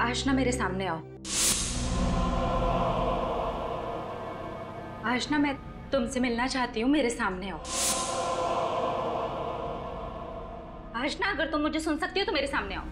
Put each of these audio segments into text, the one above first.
आशना मेरे सामने आओ। आशना मैं तुमसे मिलना चाहती हूँ, मेरे सामने आओ। आशना अगर तुम मुझे सुन सकती हो तो मेरे सामने आओ।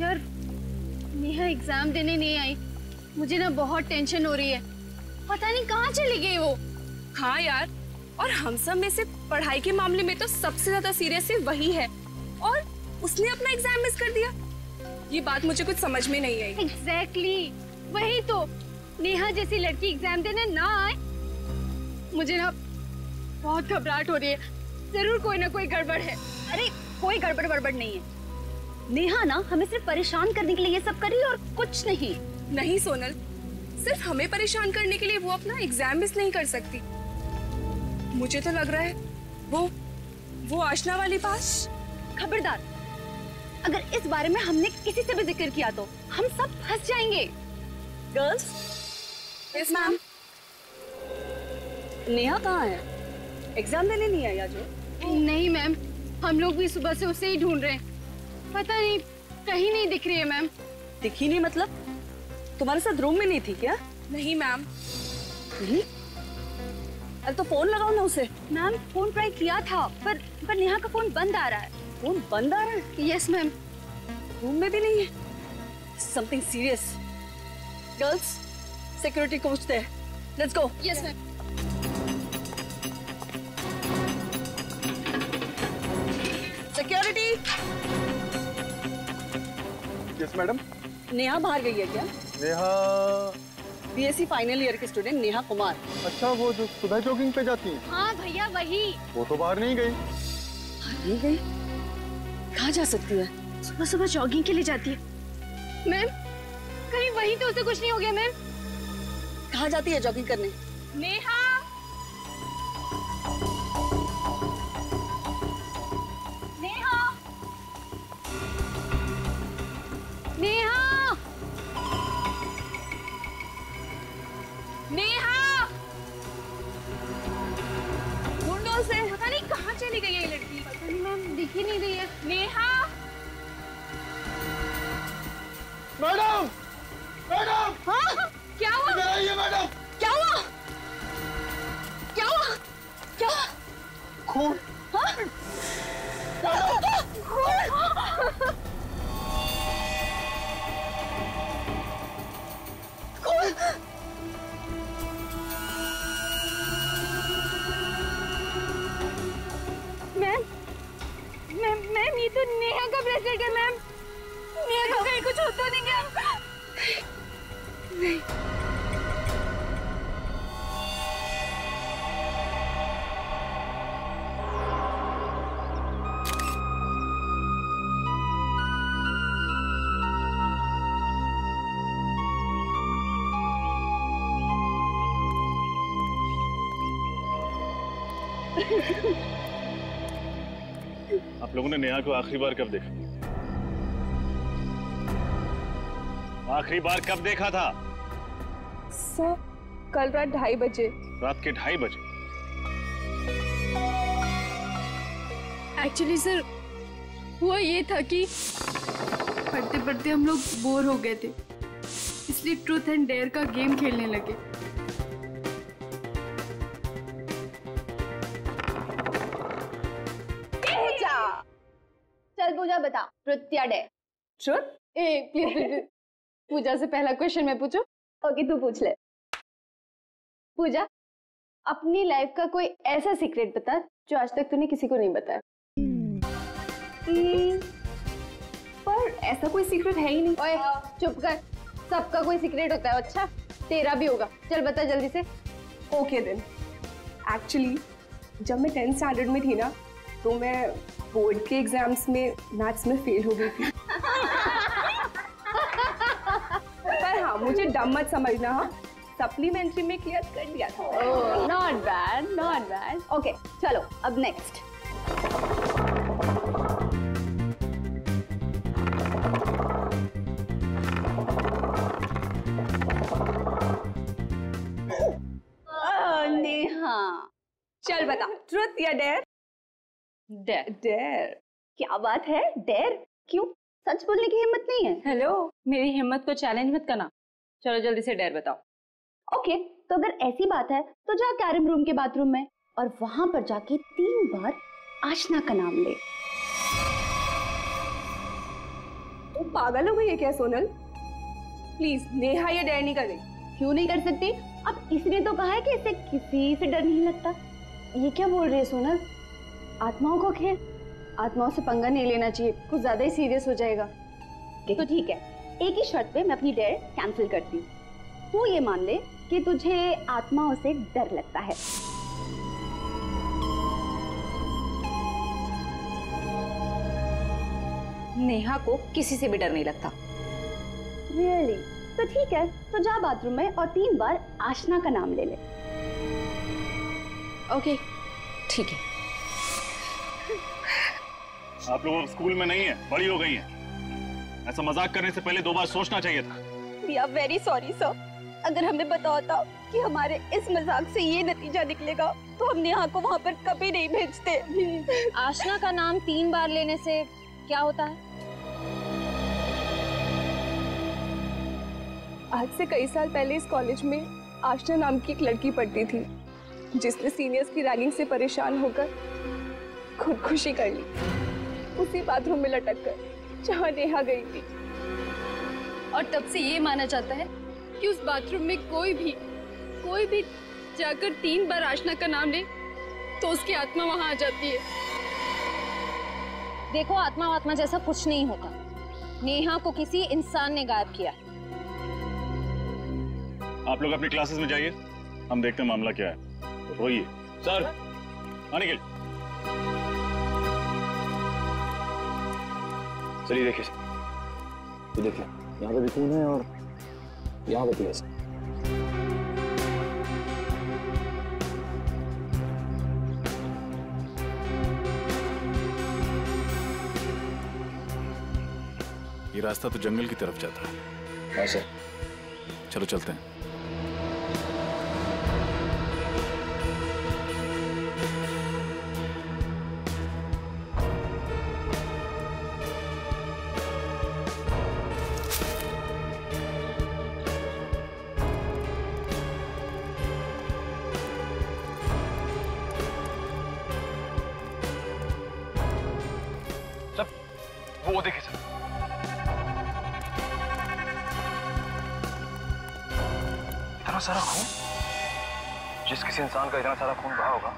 यार नेहा एग्जाम देने नहीं आई, मुझे ना बहुत टेंशन हो रही है, पता नहीं कहाँ चली गई वो। हाँ यार, और हम सब में से पढ़ाई के मामले में तो सबसे ज्यादा सीरियस वही है और उसने अपना एग्जाम मिस कर दिया। ये बात मुझे कुछ समझ में नहीं आई। एग्जैक्टली, वही तो, नेहा जैसी लड़की एग्जाम देने ना आए, मुझे ना बहुत घबराहट हो रही है, जरूर कोई ना कोई गड़बड़ है। अरे कोई गड़बड़ गड़बड़ नहीं है, नेहा ना हमें सिर्फ परेशान करने के लिए ये सब कर रही है और कुछ नहीं। नहीं सोनल, सिर्फ हमें परेशान करने के लिए वो अपना एग्जाम मिस नहीं कर सकती। मुझे तो लग रहा है वो आशना वाली पास। खबरदार, अगर इस बारे में हमने किसी से भी जिक्र किया तो हम सब फंस जाएंगे। गर्ल्स। Yes ma'am. नेहा कहाँ है? एग्जाम देने नहीं आई आज? नहीं मैम, हम लोग भी सुबह से उसे ही ढूंढ रहे हैं, पता नहीं कहीं नहीं दिख रही है। मैम दिखी नहीं मतलब तुम्हारे साथ रूम में नहीं थी क्या? नहीं मैम। अरे तो फोन लगाओ ना उसे। मैम फोन ट्राई किया था पर नेहा का फोन बंद आ रहा है। फोन बंद आ रहा है? Yes ma'am. रूम में भी नहीं है। something serious. Girls, security coach there. Let's go. Yes, ma'am. Security. Yes, madam. Neha बाहर गई है क्या? नेहा बीएससी फाइनल ईयर की स्टूडेंट नेहा कुमार। अच्छा, वो जो सुधा जॉगिंग पे जाती है। हाँ भैया वही। वो तो बाहर नहीं गई। बाहर नहीं गई? कहाँ जा सकती है? सुबह सुबह जॉगिंग के लिए जाती है। मैम कहीं वहीं पे उसे कुछ नहीं हो गया? मैम कहाँ जाती है जॉगिंग करने? नेहा आप लोगों ने नेहा को आखिरी बार कब देखा? आखिरी बार कब देखा था? सर, कल रात 2:30 बजे। रात के 2:30 बजे? एक्चुअली सर हुआ ये था कि पढ़ते पढ़ते हम लोग बोर हो गए थे, इसलिए ट्रूथ एंड डेयर का गेम खेलने लगे। पूजा बता, प्रत्या डे श्योर? प्लीज पूजा से पहला क्वेश्चन मैं पूछूं? ओके तू पूछ ले। पूजा, अपनी लाइफ का कोई ऐसा सीक्रेट बता जो आज तक तूने किसी को नहीं बताया। पर ऐसा कोई सीक्रेट है ही नहीं। ओए चुप कर, सबका कोई सीक्रेट होता है। अच्छा तेरा भी होगा, चल बता जल्दी से। ओके देन, एक्चुअली जब मैं 10th स्टैंडर्ड में थी ना, तो मैं बोर्ड के एग्जाम्स में मैथ्स में फेल हो गई थी। पर हाँ, मुझे डम मत समझना। हाँ, सप्लीमेंट्री में क्लियर कर लिया था। Not bad, not bad. Okay चलो अब नेक्स्ट। नेहा चल बता, ट्रुथ या डेयर? डेयर। डेयर? क्या बात है, डेयर? क्यों? सच बोलने की हिम्मत नहीं है? हेलो, मेरी हिम्मत को चैलेंज मत करना। चलो जल्दी से डेयर बताओ। ओके, तो अगर ऐसी बात है तो जा कैरम रूम के बाथरूम में और वहां पर जाके 3 बार आशना का नाम ले। तू पागल हो गई है क्या सोनल? प्लीज नेहा ये डेयर नहीं कर रही। क्यों नहीं कर सकती? अब इसने तो कहा है कि इसे किसी से डर नहीं लगता। ये क्या बोल रही है सोनल? आत्माओं को खेल, आत्माओं से पंगा नहीं लेना चाहिए, कुछ ज्यादा ही सीरियस हो जाएगा। तो ठीक है, एक ही शर्त पे मैं अपनी डेयर कैंसिल करती हूँ। तू ये मान ले कि तुझे आत्माओं से डर लगता है। नेहा को किसी से भी डर नहीं लगता। रियली? तो ठीक है, तो जा बाथरूम में और 3 बार आशना का नाम ले ले। ओके ठीक है। आप लोग अब स्कूल में नहीं है, बड़ी हो गई हैं। ऐसा मजाक करने से पहले 2 बार सोचना चाहिए था। We are very sorry sir। अगर हमें पता होता कि हमारे इस मजाक से ये नतीजा निकलेगा, तो हम नेहा को वहाँ पर कभी नहीं भेजते। आशना का नाम 3 बार लेने से क्या होता है? आज से कई साल पहले इस कॉलेज में आशना नाम की एक लड़की पढ़ती थी, जिसने सीनियर्स की रैगिंग से परेशान होकर खुदकुशी कर ली, उसी बाथरूम में लटक कर जहाँ नेहा गई थी। और तब से ये माना जाता है कि उस बाथरूम में कोई भी जाकर 3 बार आशना का नाम ले तो उसकी आत्मा वहां आ जाती है। देखो, आत्मा आत्मा जैसा कुछ नहीं होता। नेहा को किसी इंसान ने गायब किया। आप लोग अपनी क्लासेस में जाइए, हम देखते हैं मामला क्या है। रोइए सर, आने के लिए चलिए। देखिए सर, ये देखिए यहाँ पे भी खून है और यहाँ पे भी है। ये रास्ता तो जंगल की तरफ जाता है। हाँ सर, चलो चलते हैं। सारा खून, जिस किसी इंसान का इतना सारा खून बहा होगा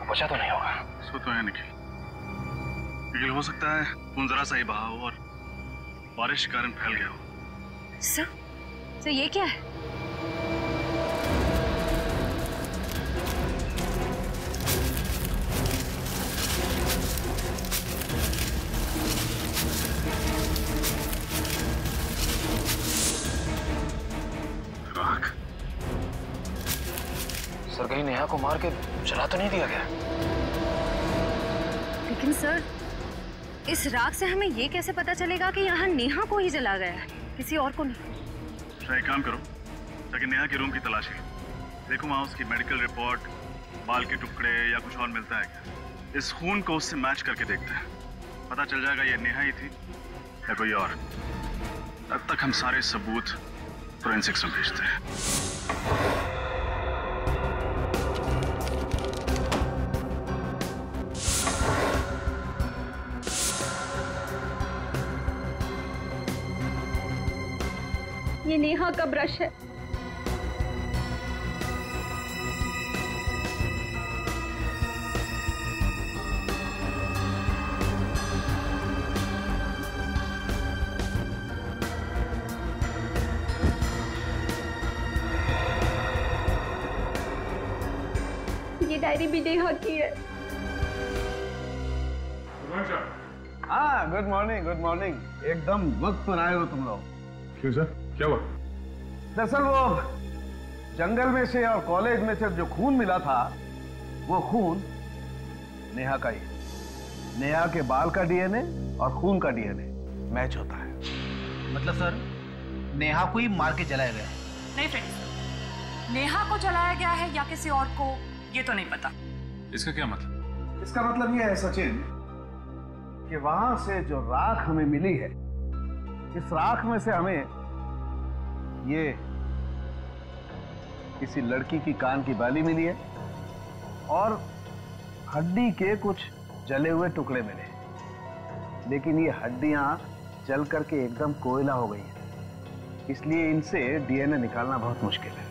वो बचा तो नहीं होगा। सो तो है निखिल, हो सकता है खून जरा सा ही बहा हो और बारिश के कारण फैल गया हो। सर ये क्या है? नेहा को मार के जला तो नहीं दिया गया? लेकिन सर, इस राख से हमें ये कैसे पता चलेगा कि यहाँ नेहा को ही जला गया है, किसी और को नहीं? एक काम करो, ताकि नेहा के रूम की तलाश है। देखो वहाँ उसकी मेडिकल रिपोर्ट, बाल के टुकड़े या कुछ और मिलता है क्या? इस खून को उससे मैच करके देखते हैं, पता चल जाएगा ये नेहा ही थी या कोई और। तब तक हम सारे सबूत फोरेंसिक्स में भेजते हैं। ये नेहा का ब्रश है। ये डायरी भी नेहा की है। हाँ, गुड मॉर्निंग। Good morning. एकदम वक्त पर आए हो तुम लोग। क्यों सर, क्या हुआ? दरअसल वो जंगल में से और कॉलेज में से जो खून मिला था, वो खून नेहा का ही। नेहा के बाल का डीएनए और खून का डीएनए मैच होता है। मतलब सर, नेहा को ही मार के जलाया गया? नहीं फ्रेंड, नेहा को जलाया गया है या किसी और को, ये तो नहीं पता। इसका क्या मतलब? इसका मतलब ये है सचिन कि वहां से जो राख हमें मिली है, इस राख में से हमें ये किसी लड़की की कान की बाली मिली है और हड्डी के कुछ जले हुए टुकड़े मिले, लेकिन ये हड्डियां जल करके एकदम कोयला हो गई हैं, इसलिए इनसे डीएनए निकालना बहुत मुश्किल है।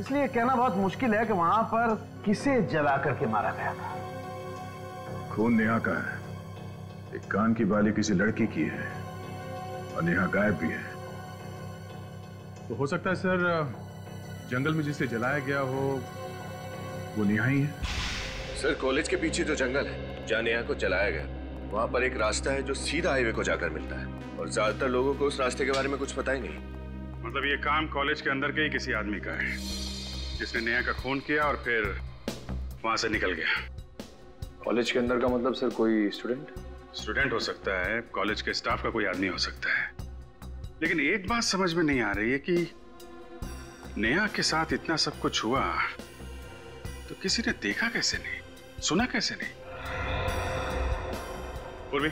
इसलिए कहना बहुत मुश्किल है कि वहां पर किसे जला करके मारा गया था। खून नेहा का है, एक कान की बाली किसी लड़की की है और नेहा गायब भी है। तो हो सकता है सर, जंगल में जिसे जलाया गया हो वो नेहा ही है। सर, कॉलेज के पीछे जो जंगल है जहाँ नेहा को जलाया गया, वहाँ पर एक रास्ता है जो सीधा हाईवे को जाकर मिलता है और ज्यादातर लोगों को उस रास्ते के बारे में कुछ पता ही नहीं। मतलब ये काम कॉलेज के अंदर के ही किसी आदमी का है जिसने नेहा का खून किया और फिर वहाँ से निकल गया। कॉलेज के अंदर का मतलब सर, कोई स्टूडेंट हो सकता है, कॉलेज के स्टाफ का कोई आदमी हो सकता है। लेकिन एक बात समझ में नहीं आ रही है कि नेहा के साथ इतना सब कुछ हुआ तो किसी ने देखा कैसे नहीं, सुना कैसे नहीं? पूर्वी,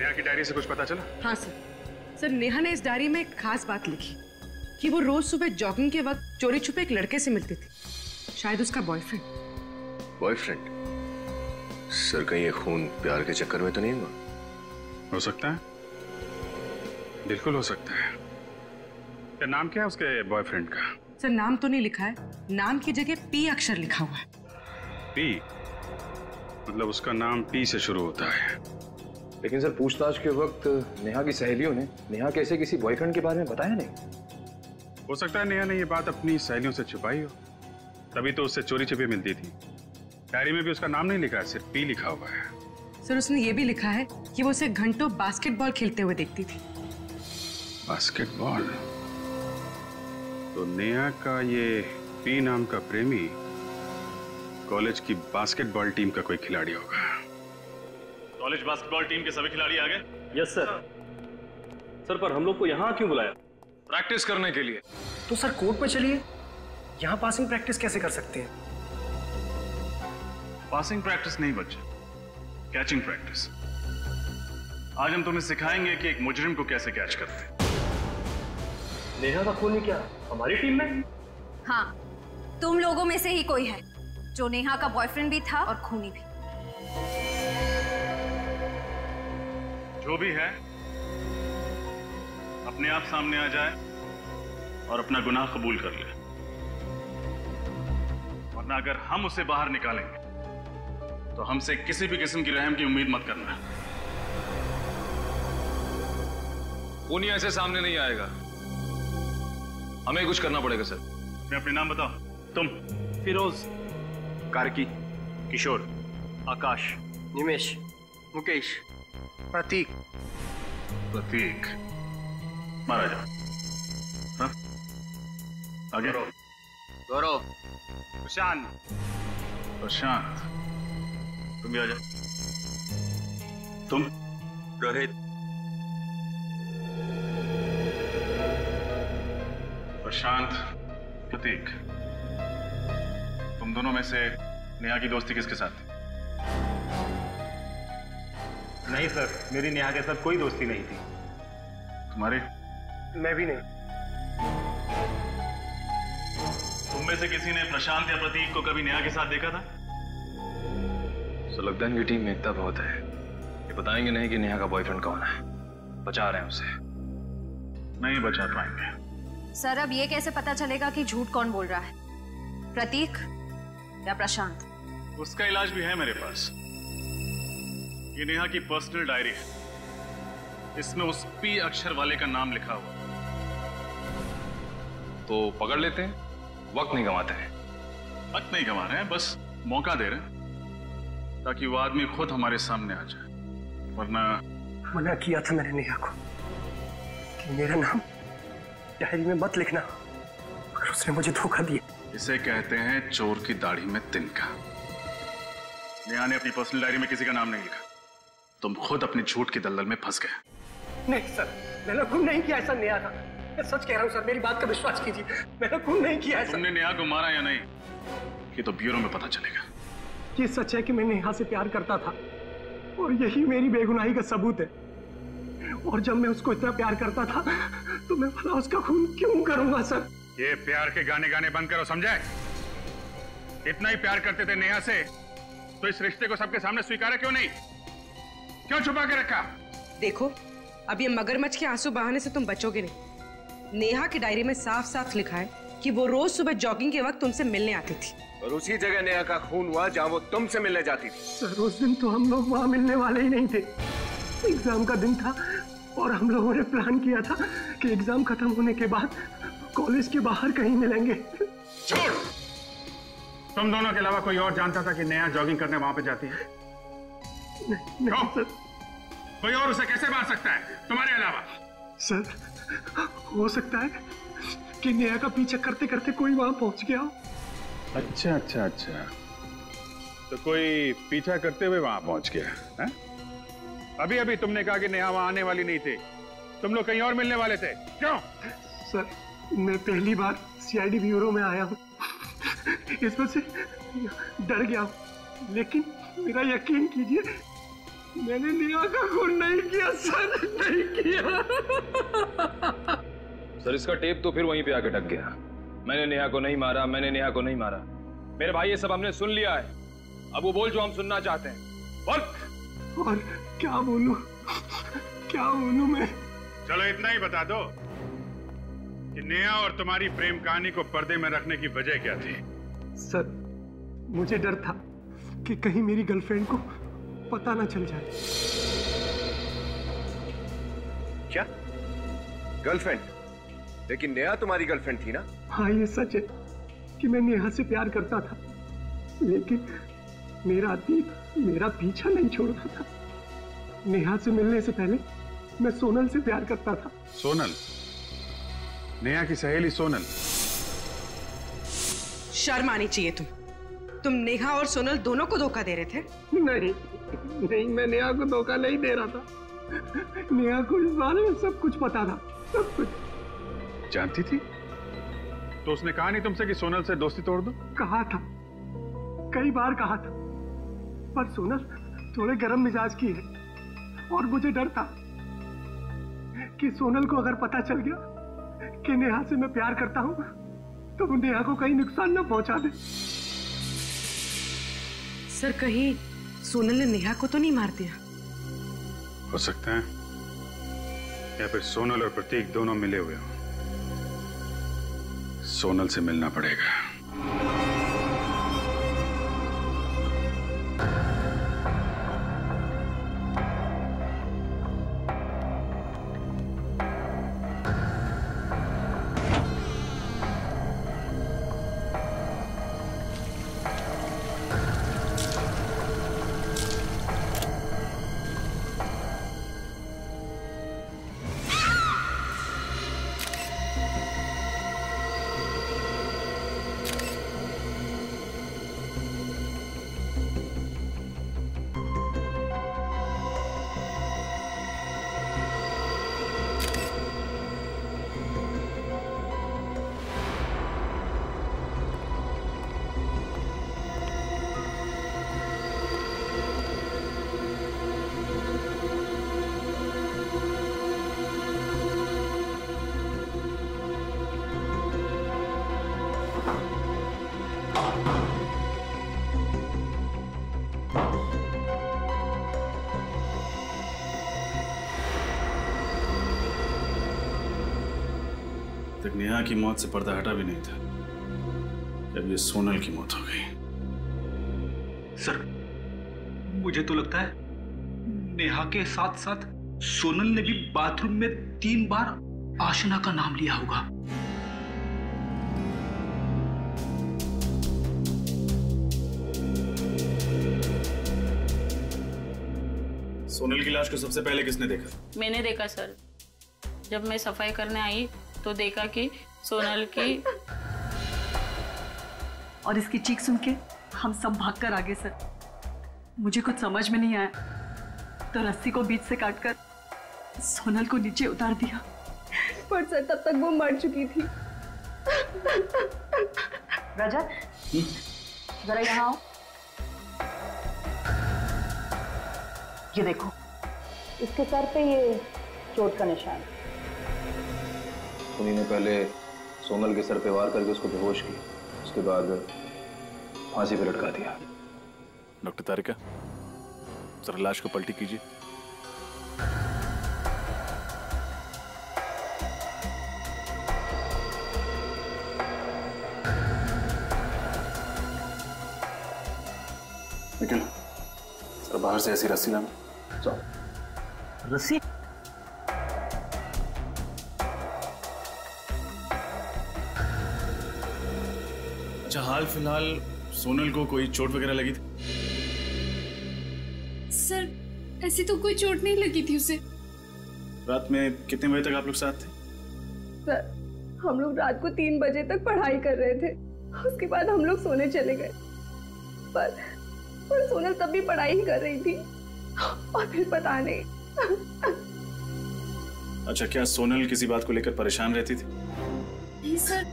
नेहा की डायरी से कुछ पता चला? हाँ सर, नेहा ने इस डायरी में एक खास बात लिखी कि वो रोज सुबह जॉगिंग के वक्त चोरी छुपे एक लड़के से मिलती थी, शायद उसका बॉयफ्रेंड। सर, कहीं ये खून प्यार के चक्कर में तो नहीं हुआ? हो सकता है। बिल्कुल हो सकता है। क्या नाम क्या है उसके बॉयफ्रेंड का? सर नाम तो नहीं लिखा है, नाम की जगह पी अक्षर लिखा हुआ है। पी मतलब उसका नाम पी से शुरू होता है। लेकिन सर पूछताछ के वक्त नेहा की सहेलियों ने नेहा कैसे किसी बॉयफ्रेंड के बारे में बताया नहीं। हो सकता है नेहा ने ये बात अपनी सहेलियों से छुपाई हो, तभी तो उससे चोरी छिपी मिलती थी। डायरी में भी उसका नाम नहीं लिखा है, सिर्फ पी लिखा हुआ है। सर उसने ये भी लिखा है कि वो उसे घंटों बास्केटबॉल खेलते हुए देखती थी। बास्केटबॉल? तो नेहा का ये पी नाम का प्रेमी कॉलेज की बास्केटबॉल टीम का कोई खिलाड़ी होगा। कॉलेज बास्केटबॉल टीम के सभी खिलाड़ी आ गए? Yes sir. सर पर हम लोग को यहाँ क्यों बुलाया? प्रैक्टिस करने के लिए। तो सर कोर्ट में चलिए, यहाँ पासिंग प्रैक्टिस कैसे कर सकते हैं? पासिंग प्रैक्टिस नहीं बच्चे, कैचिंग प्रैक्टिस। आज हम तुम्हें सिखाएंगे कि एक मुजरिम को कैसे कैच करते हैं। नेहा का खून क्या हमारी टीम में? हाँ, तुम लोगों में से ही कोई है जो नेहा का बॉयफ्रेंड भी था और खूनी भी। जो भी है अपने आप सामने आ जाए और अपना गुनाह कबूल कर ले, वरना अगर हम उसे बाहर निकालेंगे तो हमसे किसी भी किस्म की रहम की उम्मीद मत करना। खूनी ऐसे सामने नहीं आएगा, हमें कुछ करना पड़ेगा। सर मैं अपने नाम बताओ। तुम? फिरोज। कार्की। किशोर। आकाश। निमेश। मुकेश। प्रतीक। प्रतीक मारा जा। हाँ? आगे। गौरव। प्रशांत। प्रशांत तुम भी आ जाओ। तुम? रोहित। प्रशांत, प्रतीक, दोनों में से नेहा की दोस्ती किसके साथ थी? नहीं सर, मेरी नेहा के साथ कोई दोस्ती नहीं थी। तुम्हारे? मैं भी नहीं। तुम में से किसी ने प्रशांत या प्रतीक को कभी नेहा के साथ देखा था? सर लगता है इनकी टीम में एकता बहुत है, ये बताएंगे नहीं कि नेहा का बॉयफ्रेंड कौन है। बचा रहे हैं उसे। नहीं बचा पाएंगे। सर अब ये कैसे पता चलेगा कि झूठ कौन बोल रहा है, प्रतीक या प्रशांत? उसका इलाज भी है मेरे पास। ये नेहा की पर्सनल डायरी है, इसमें उस पी अक्षर वाले का नाम लिखा हुआ। तो पकड़ लेते हैं, वक्त नहीं गंवाते हैं। वक्त नहीं गंवा रहे हैं, बस मौका दे रहे हैं ताकि वो आदमी खुद हमारे सामने आ जाए, वरना। मना किया था मैंने नेहा को कि मेरा नाम डायरी में मत लिखना, पर उसने मुझे धोखा दिया। इसे कहते हैं चोर की दाढ़ी में तिनका। नेहा ने अपनी पर्सनल डायरी में किसी का नाम नहीं लिखा, तुम खुद अपने झूठ की दलदल में फंस गए। नहीं सर, मैंने खून नहीं किया, ऐसा नेहा था। मैं सच कह रहा हूं सर, मेरी बात का विश्वास कीजिए, मैंने खून नहीं किया। तुमने नेहा को मारा या नहीं ये तो ब्यूरो में पता चलेगा। ये सच है कि मैं नेहा से प्यार करता था और यही मेरी बेगुनाही का सबूत है। और जब मैं उसको इतना प्यार करता था तो मैं भला उसका खून क्यों करूंगा। सर ये प्यार के गाने गाने बंद करो, समझे? इतना ही प्यार करते थे नेहा से तो इस रिश्ते को सबके सामने स्वीकारा क्यों नहीं, क्यों छुपा के रखा? देखो अब ये मगरमच्छ के आंसू बहाने से तुम बचोगे नहीं। नेहा की डायरी में साफ साफ लिखा है कि वो रोज सुबह जॉगिंग के वक्त तुमसे मिलने आती थी और उसी जगह नेहा का खून हुआ जहाँ वो तुमसे मिलने जाती थी। सर उस दिन तो हम लोग वहाँ मिलने वाले ही नहीं थे, एग्जाम का दिन था और हम लोगों ने प्लान किया था कि एग्जाम खत्म होने के बाद कॉलेज के बाहर कहीं मिलेंगे। छोड़! तुम दोनों के अलावा कोई और जानता था कि नेहा जॉगिंग करने वहां पे जाती है? नहीं, नहीं सर। कोई और उसे कैसे मार सकता है तुम्हारे अलावा? सर हो सकता है कि नेहा का पीछा करते करते कोई वहां पहुंच गया हो। अच्छा अच्छा अच्छा, तो कोई पीछा करते हुए वहां पहुंच गया है? अभी अभी तुमने कहा कि नेहा वहां आने वाली नहीं थी, तुम लोग कहीं और मिलने वाले थे, क्यों? सर मैं पहली बार सीआईडी ब्यूरो में आया हूँ, इस वजह से डर गया हूँ, लेकिन मेरा यकीन कीजिए मैंने नेहा का खून नहीं किया सर, नहीं किया। सर इसका टेप तो फिर वहीं पे आके टक गया। मैंने नेहा को नहीं मारा, मैंने नेहा को नहीं मारा। मेरे भाई ये सब हमने सुन लिया है, अब वो बोल जो हम सुनना चाहते हैं। और क्या बोलूं मैं? चलो इतना ही बता दो कि नेहा और तुम्हारी प्रेम कहानी को पर्दे में रखने की वजह क्या थी? सर, मुझे डर था कि कहीं मेरी गर्लफ्रेंड को पता ना चल जाए। क्या? गर्लफ्रेंड? लेकिन नेहा तुम्हारी गर्लफ्रेंड थी ना? हाँ, ये सच है कि मैं नेहा से प्यार करता था, लेकिन मेरा अतीत मेरा पीछा नहीं छोड़ता था। नेहा से मिलने से पहले मैं सोनल से प्यार करता था। सोनल? नेहा की सहेली सोनल? शर्म आनी चाहिए। तुम नेहा और सोनल दोनों को धोखा दे रहे थे? नहीं, मैं नेहा को धोखा नहीं दे रहा था। नेहा को इस बारे में सब कुछ पता था, सब कुछ जानती थी। तो उसने कहा नहीं तुमसे कि सोनल से दोस्ती तोड़ दो? कहा था, कई बार कहा था, पर सोनल थोड़े गर्म मिजाज की है और मुझे डर था कि सोनल को अगर पता चल गया कि नेहा से मैं प्यार करता हूं तो वो नेहा को कहीं नुकसान ना पहुंचा दे। सर, कहीं सोनल ने नेहा को तो नहीं मार दिया? हो सकता है, या फिर सोनल और प्रतीक दोनों मिले हुए हों। सोनल से मिलना पड़ेगा। नेहा की मौत से पर्दा हटा भी नहीं था, जब ये सोनल की मौत हो गई। सर, मुझे तो लगता है नेहा के साथ साथ सोनल ने भी बाथरूम में 3 बार आशना का नाम लिया होगा। सोनल की लाश को सबसे पहले किसने देखा? मैंने देखा सर, जब मैं सफाई करने आई तो देखा कि सोनल की और इसकी चीख सुन के हम सब भागकर आ गए सर। मुझे कुछ समझ में नहीं आया तो रस्सी को बीच से काटकर सोनल को नीचे उतार दिया, पर सर तब तक वो मर चुकी थी। रजत, जरा यहाँ आओ। ये देखो, इसके सर पे ये चोट का निशान है। उन्हीं ने पहले सोनल के सर पे वार करके उसको बेहोश किया, उसके बाद फांसी पे लटका दिया। डॉक्टर तारिका, सर लाश को पलटी कीजिए। लेकिन सर बाहर से ऐसी रस्सी लाना। रस्सी? अच्छा, हाल फिलहाल सोनल को कोई चोट वगैरह लगी थी? सर, ऐसी तो कोई चोट नहीं लगी थी उसे। रात में कितने बजे तक आप लोग साथ थे? सर, हम लोग रात को 3 बजे तक पढ़ाई कर रहे थे, उसके बाद हम लोग सोने चले गए। पर सोनल तब भी पढ़ाई ही कर रही थी, और फिर पता नहीं। अच्छा, क्या सोनल किसी बात को लेकर परेशान रहती थी? नहीं सर,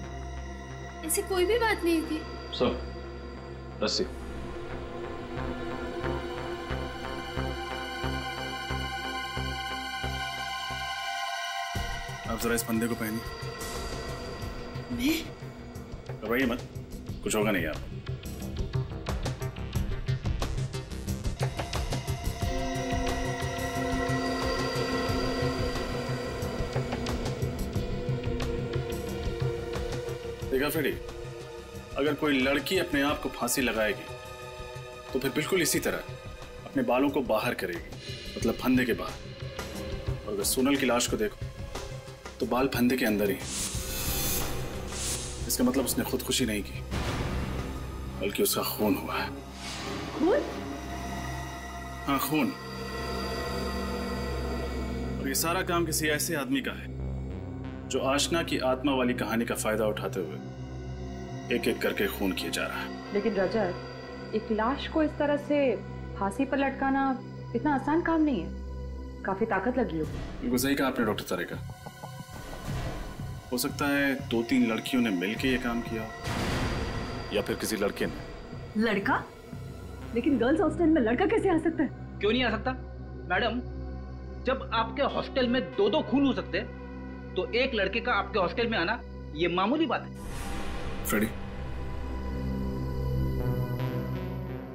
ऐसी कोई भी बात नहीं थी। सब रस्सी। आप जरा इस फंदे को पहनिए। मैं? घबराइए मत, कुछ होगा नहीं यार। देखा फ्रेडी, अगर कोई लड़की अपने आप को फांसी लगाएगी तो फिर बिल्कुल इसी तरह अपने बालों को बाहर करेगी, मतलब फंदे के बाहर। और अगर सोनल की लाश को देखो तो बाल फंदे के अंदर ही, इसका मतलब उसने खुदकुशी नहीं की बल्कि उसका खून हुआ है। खून? हाँ, खून। और ये सारा काम किसी ऐसे आदमी का है जो आशना की आत्मा वाली कहानी का फायदा उठाते हुए एक एक करके खून किए जा रहा है। लेकिन रजत, एक लाश को इस तरह से फांसी पर लटकाना इतना आसान काम नहीं है, काफी ताकत लगी होगी। बिल्कुल सही कहा आपने डॉक्टर तारिका। हो सकता है 2-3 लड़कियों ने मिलके ये काम किया या फिर किसी लड़के ने। लड़का? लेकिन गर्ल्स हॉस्टल में लड़का कैसे आ सकता है? क्यों नहीं आ सकता मैडम, जब आपके हॉस्टल में 2-2 खून हो सकते हैं तो एक लड़के का आपके हॉस्टल में आना ये मामूली बात है। फ्रेडी,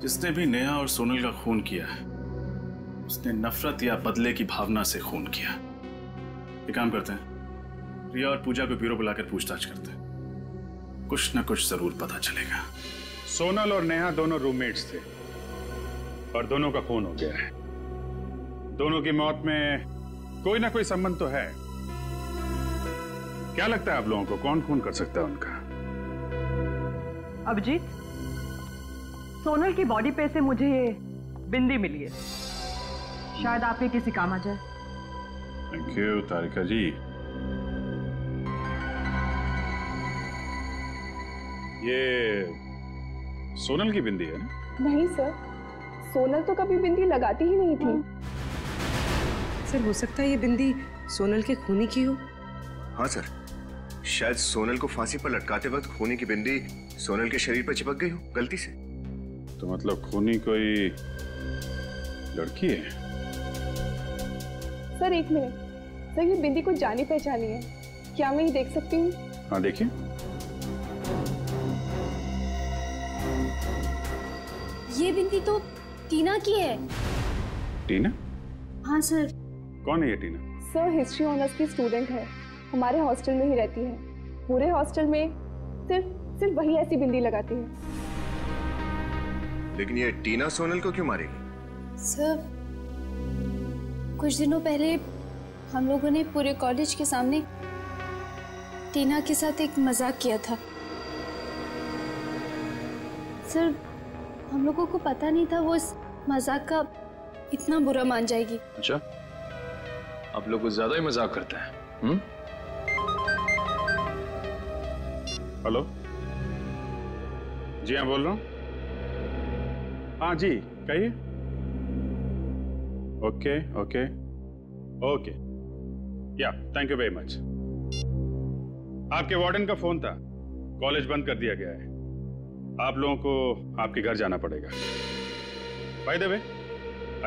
जिसने भी नेहा और सोनल का खून किया है उसने नफरत या बदले की भावना से खून किया। ये काम करते हैं, रिया और पूजा को ब्यूरो बुलाकर पूछताछ करते हैं, कुछ ना कुछ जरूर पता चलेगा। सोनल और नेहा दोनों रूममेट्स थे और दोनों का खून हो गया है। दोनों की मौत में कोई ना कोई संबंध तो है। क्या लगता है आप लोगों को कौन खून कर सकता है उनका? अभिजीत, सोनल की बॉडी पे से मुझे ये बिंदी मिली है, शायद आप ही किसी काम आ जाए। Thank you Tarika ji. ये सोनल की बिंदी है ना? नहीं सर, सोनल तो कभी बिंदी लगाती ही नहीं थी। सर, हो सकता है ये बिंदी सोनल के खूनी की हो। हाँ सर, शायद सोनल को फांसी पर लटकाते वक्त खूनी की बिंदी सोनल के शरीर पर चिपक गई हो गलती से। तो मतलब खूनी कोई लड़की है? सर एक मिनट, सर ये बिंदी को जानी पहचानी है, क्या मैं ये देख सकती हूँ? हाँ देखिए। ये बिंदी तो टीना की है। टीना? हाँ सर। कौन है ये टीना? सर हिस्ट्री ऑनर्स की स्टूडेंट है, हमारे हॉस्टल में ही रहती है। पूरे हॉस्टल में सिर्फ वही ऐसी बिंदी लगाती है। लेकिन ये टीना सोनल को क्यों मारेगी? सर, कुछ दिनों पहले हम लोगों ने पूरे कॉलेज के सामने टीना के साथ एक मजाक किया था। सर, हम लोगों को पता नहीं था वो इस मजाक का इतना बुरा मान जाएगी। अच्छा, आप लोग कुछ ज्यादा ही मजाक करते हैं। हेलो जी, हाँ बोल रहा हूँ। हाँ जी कहिए। Okay okay okay, yeah thank you very much. आपके वार्डन का फोन था, कॉलेज बंद कर दिया गया है, आप लोगों को आपके घर जाना पड़ेगा। बाय द वे,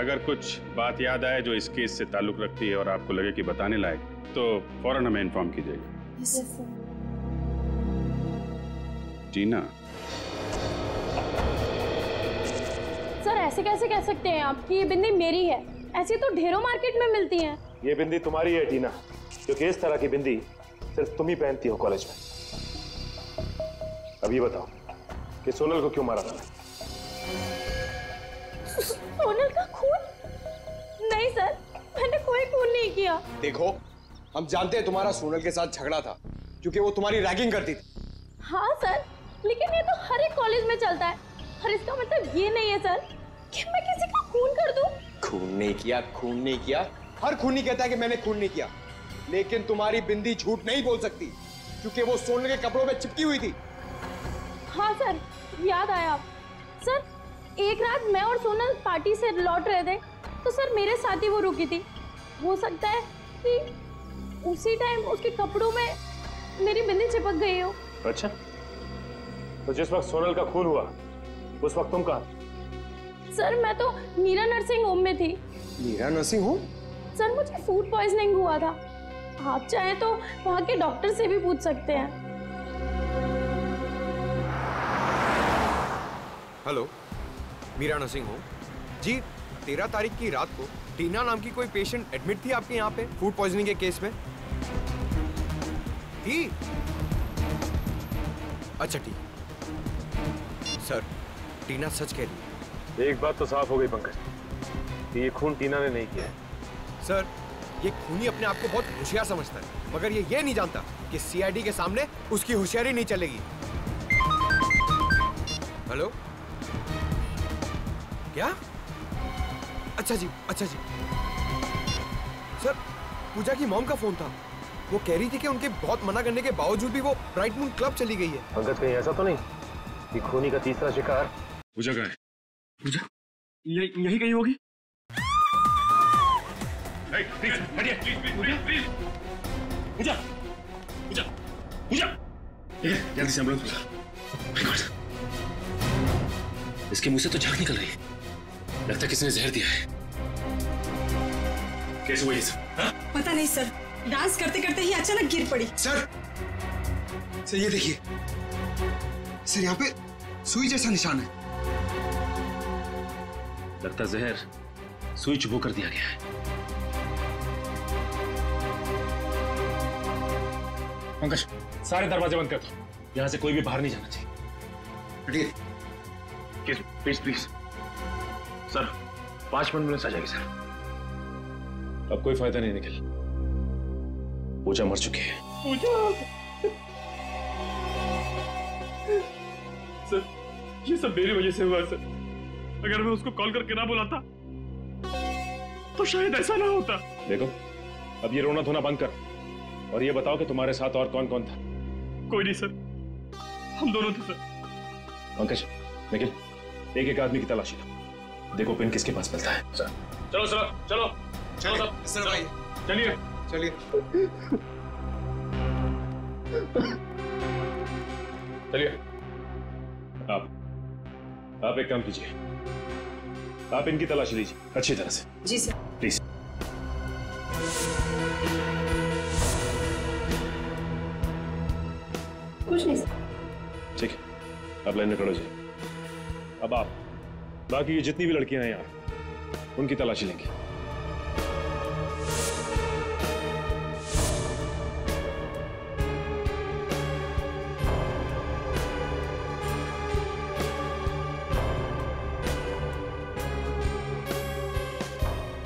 अगर कुछ बात याद आए जो इस केस से ताल्लुक रखती है और आपको लगे कि बताने लायक तो फौरन हमें इन्फॉर्म कीजिएगा। Yes sir. टीना। सर ऐसे कैसे कह सकते हैं आप कि ये बिंदी मेरी है? ऐसी तो ढेरों मार्केट में मिलती हैं। ये बिंदी तुम्हारी है टीना, क्योंकि इस तरह की बिंदी सिर्फ तुम ही पहनती हो कॉलेज में। अब ये बताओ कि सोनल को क्यों मारा था? सोनल का खून? नहीं सर, मैंने कोई खून नहीं किया। देखो, हम जानते हैं तुम्हारा सोनल के साथ झगड़ा था क्योंकि वो तुम्हारी रैगिंग करती थी। हाँ सर, लेकिन ये तो हर एक कॉलेज में चलता है और इसका मतलब ये नहीं है सर कि मैं किसी का खून कर दूं। खून नहीं किया, खून नहीं किया। हर खूनी कहता है कि मैंने खून नहीं किया, लेकिन तुम्हारी बिंदी झूठ नहीं बोल सकती क्योंकि वो सोनल के कपड़ों में चिपकी हुई थी। हाँ सर, याद आया। सर एक रात मैं और सोनल पार्टी से लौट रहे थे तो सर मेरे साथ ही वो रुकी थी। हो सकता है कि उसी टाइम उसके कपड़ों में मेरी बिंदी चिपक गई हो। अच्छा, तो जिस वक्त सोनल का खून हुआ उस वक्त तुम कहाँ? सर मैं तो मीरा नर्सिंग होम में थी। Meera nursing home? सर मुझे फूड पॉइजनिंग हुआ था, आप चाहे तो वहाँ के डॉक्टर से भी पूछ सकते हैं। हेलो, मीरा नर्सिंग होम जी। 13 तारीख की रात को टीना नाम की कोई पेशेंट एडमिट थी आपके यहाँ पे फूड पॉइजनिंग के केस में थी। अच्छा ठीक। सर टीना सच कह रही है। एक बात तो साफ हो गई पंकज, ये खून टीना ने नहीं किया है। सर ये खूनी अपने आप को बहुत होशियार समझता है, मगर ये नहीं जानता कि सीआईडी के सामने उसकी होशियारी नहीं चलेगी। हेलो, क्या? अच्छा जी, अच्छा जी। सर पूजा की मॉम का फोन था, वो कह रही थी कि उनके बहुत मना करने के बावजूद भी वो ब्राइट मून क्लब चली गई है। पंकज कहीं ऐसा तो नहीं कि खूनी का तीसरा शिकार। पूजा कहाँ है? पूजा यही कहीं होगी। पूजा, पूजा, पूजा, जल्दी से हम लोग। इसके मुंह से तो झाग निकल रही है, लगता है किसने जहर दिया है। कैसे हुआ ये सब? पता नहीं सर, डांस करते करते ही अचानक गिर पड़ी। सर ये देखिए सर, यहाँ पे सुई जैसा निशान है। लगता जहर सुई चुभो कर दिया गया है। पंकज सारे दरवाजे बंद कर दो, यहाँ से कोई भी बाहर नहीं जाना चाहिए। प्लीज प्लीज सर, 5 मिनट में सजाएगी सर। अब कोई फायदा नहीं निकल, पूजा मर चुकी है। पूजा सर ये सब मेरी वजह से हुआ सर, अगर मैं उसको कॉल करके ना बुलाता तो शायद ऐसा ना होता। देखो अब ये रोना धोना बंद कर और ये बताओ कि तुम्हारे साथ और कौन कौन था। कोई नहीं सर, हम दोनों थे सर। पंकज निखिल एक एक आदमी की तलाशी लो, देखो पिन किसके पास मिलता है। सर चलो सर, चलो चलो सर, चलिए चलिए। चलिए आप एक काम कीजिए, आप इनकी तलाशी लीजिए अच्छी तरह से। जी सर। प्लीज कुछ नहीं सर। ठीक है आप लाइन में खड़े हो जाइए। अब आप बाकी ये जितनी भी लड़कियां हैं यहाँ उनकी तलाशी लेंगे।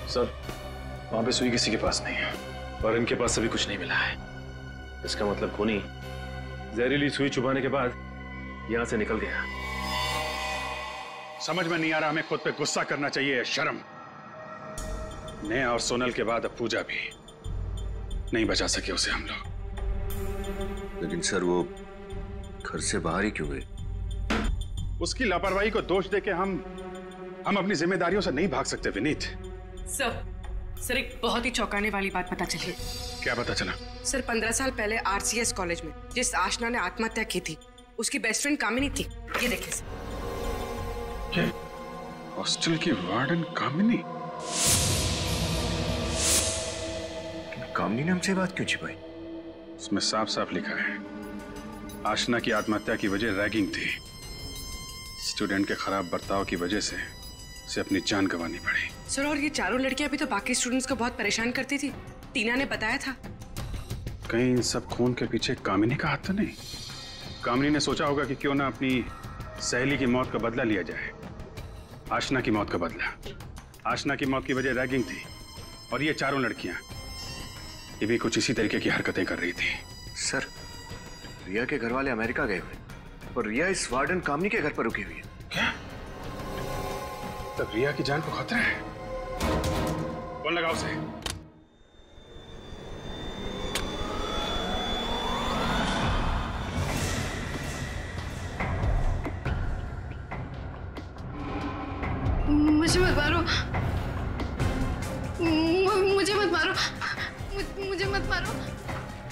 सर वहां पे सुई किसी के पास नहीं है और इनके पास अभी कुछ नहीं मिला है। इसका मतलब खूनी जहरीली सुई चुभाने के बाद यहां से निकल गया। समझ में नहीं आ रहा, हमें खुद पे गुस्सा करना चाहिए। शर्म। नेहा और सोनल के बाद अब पूजा भी नहीं बचा सके उसे हम लोग। लेकिन सर वो घर से बाहर ही क्यों गए? उसकी लापरवाही को दोष देके हम अपनी जिम्मेदारियों से नहीं भाग सकते विनीत। सर एक बहुत ही चौंकाने वाली बात पता चली। क्या पता चला? सर 15 साल पहले आरसीएस कॉलेज में जिस आशना ने आत्महत्या की थी उसकी बेस्ट फ्रेंड कामिनी थी। ये देखिए सर। हॉस्टल की वार्डन कामिनी? कामिनी ने हमसे बात क्यों छिपाई? इसमें साफ साफ लिखा है आशना की आत्महत्या की वजह रैगिंग थी। स्टूडेंट के खराब बर्ताव की वजह से अपनी जान गंवानी पड़ी। सर और ये चारों लड़कियां भी तो बाकी स्टूडेंट्स को बहुत परेशान करती थी, टीना ने बताया था। कहीं इन सब खून के पीछे कामिनी का हाथ तो नहीं? कामिनी ने सोचा होगा कि क्यों ना अपनी सहेली की मौत का बदला लिया जाए। आशना की मौत का बदला, आशना की मौत की वजह रैगिंग थी और ये चारों लड़कियां ये भी कुछ इसी तरीके की हरकतें कर रही थी। सर रिया के घर वाले अमेरिका गए हुए और रिया इस वार्डन कामिनी के घर पर रुकी हुई है। क्या? तब रिया की जान को खतरा है। फोन लगाओ उसे। मुझे मत मारो, मुझे मत मारो, मुझे मत मारो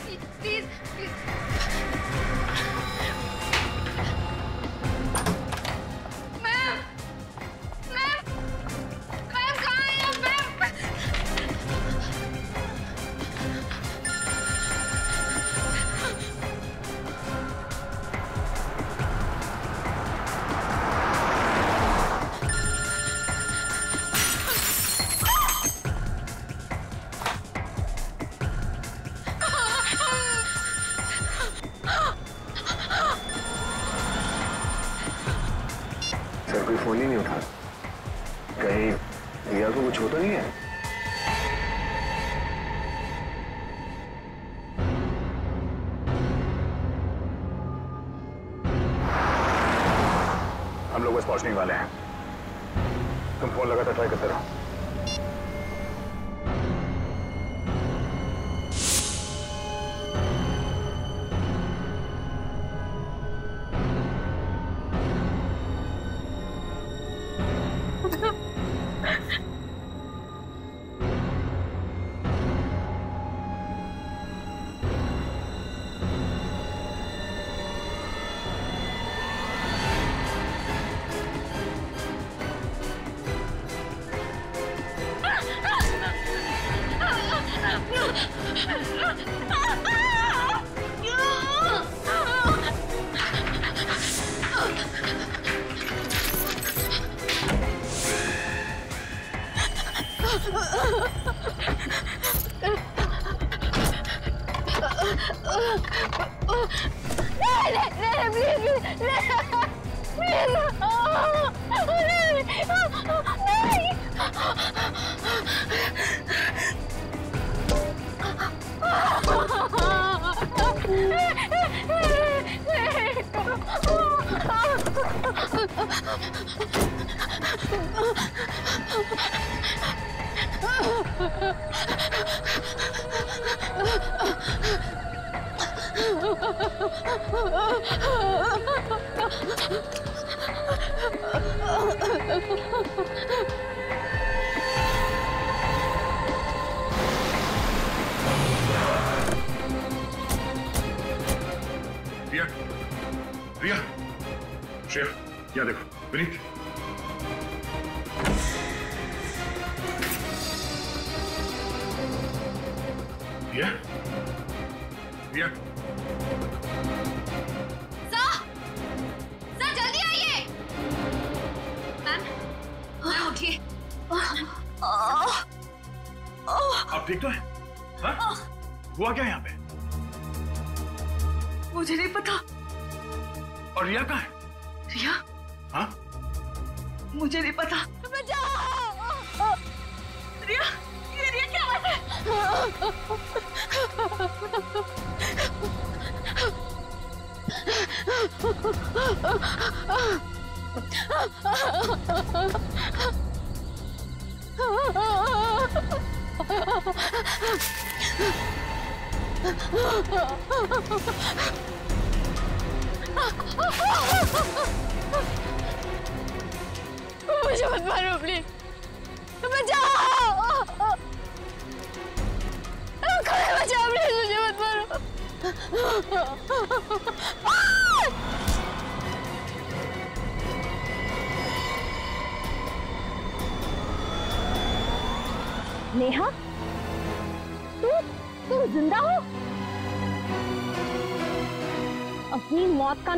प्लीज प्लीज। बस पहुंचने वाले हैं। तुम फोन लगातार ट्राई करते रहो।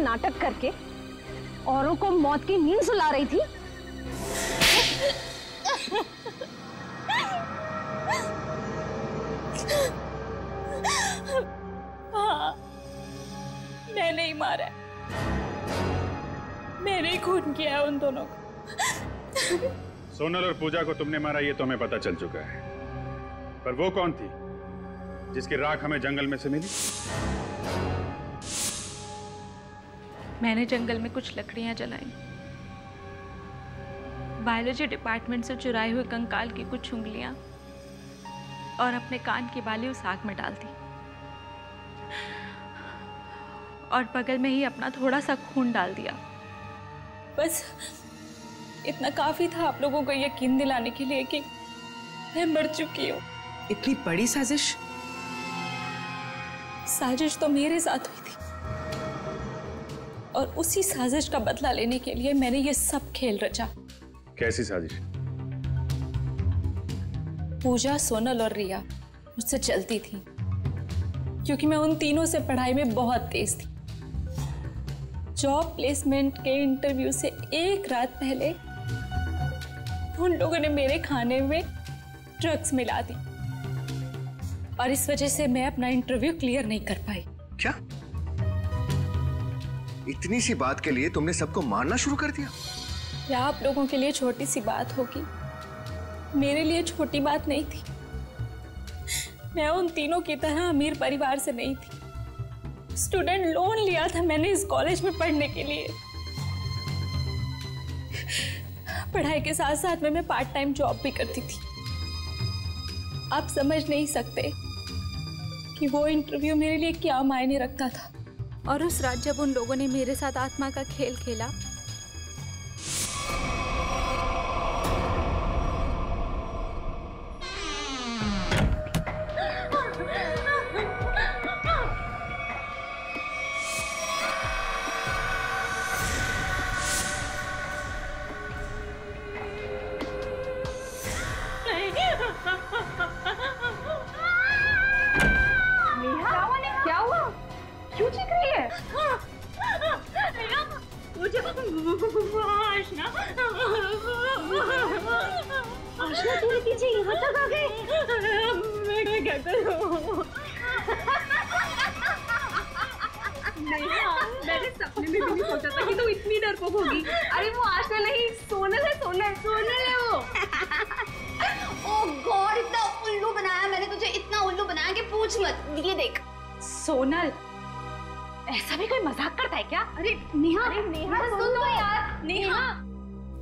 नाटक करके औरों को मौत की नींद सुला रही थी। हाँ, मैंने ही मारा, मैंने ही खून किया है उन दोनों को। सोनल और पूजा को तुमने मारा ये तो हमें पता चल चुका है, पर वो कौन थी जिसकी राख हमें जंगल में से मिली? मैंने जंगल में कुछ लकड़ियां जलाई, बायोलॉजी डिपार्टमेंट से चुराई हुई कंकाल की कुछ उंगलियां और अपने कान की बाली उस आग में डाल दी, और बगल में ही अपना थोड़ा सा खून डाल दिया। बस इतना काफी था आप लोगों को यकीन दिलाने के लिए कि मैं मर चुकी हूँ। इतनी बड़ी साजिश? साजिश तो मेरे साथ हुई थी, और उसी साजिश का बदला लेने के लिए मैंने ये सब खेल रचा। कैसी साजिश? पूजा, सोनल और रिया मुझसे चलती थी क्योंकि मैं उन तीनों से पढ़ाई में बहुत तेज थी। जॉब प्लेसमेंट के इंटरव्यू से एक रात पहले उन लोगों ने मेरे खाने में ड्रग्स मिला दी, और इस वजह से मैं अपना इंटरव्यू क्लियर नहीं कर पाई। क्या? इतनी सी बात के लिए तुमने सबको मारना शुरू कर दिया? या आप लोगों के लिए छोटी सी बात होगी, मेरे लिए छोटी बात नहीं थी। मैं उन तीनों की तरह अमीर परिवार से नहीं थी। स्टूडेंट लोन लिया था मैंने इस कॉलेज में पढ़ने के लिए, पढ़ाई के साथ साथ मैं पार्ट टाइम जॉब भी करती थी। आप समझ नहीं सकते कि वो इंटरव्यू मेरे लिए क्या मायने रखता था। और उस रात जब उन लोगों ने मेरे साथ आत्मा का खेल खेला,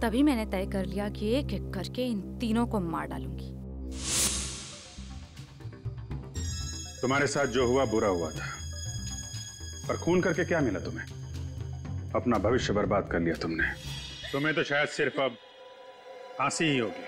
तभी मैंने तय कर लिया कि एक एक करके इन तीनों को मार डालूंगी। तुम्हारे साथ जो हुआ बुरा हुआ था, पर खून करके क्या मिला तुम्हें? अपना भविष्य बर्बाद कर लिया तुमने। तुम्हें तो शायद सिर्फ अब फांसी ही होगी।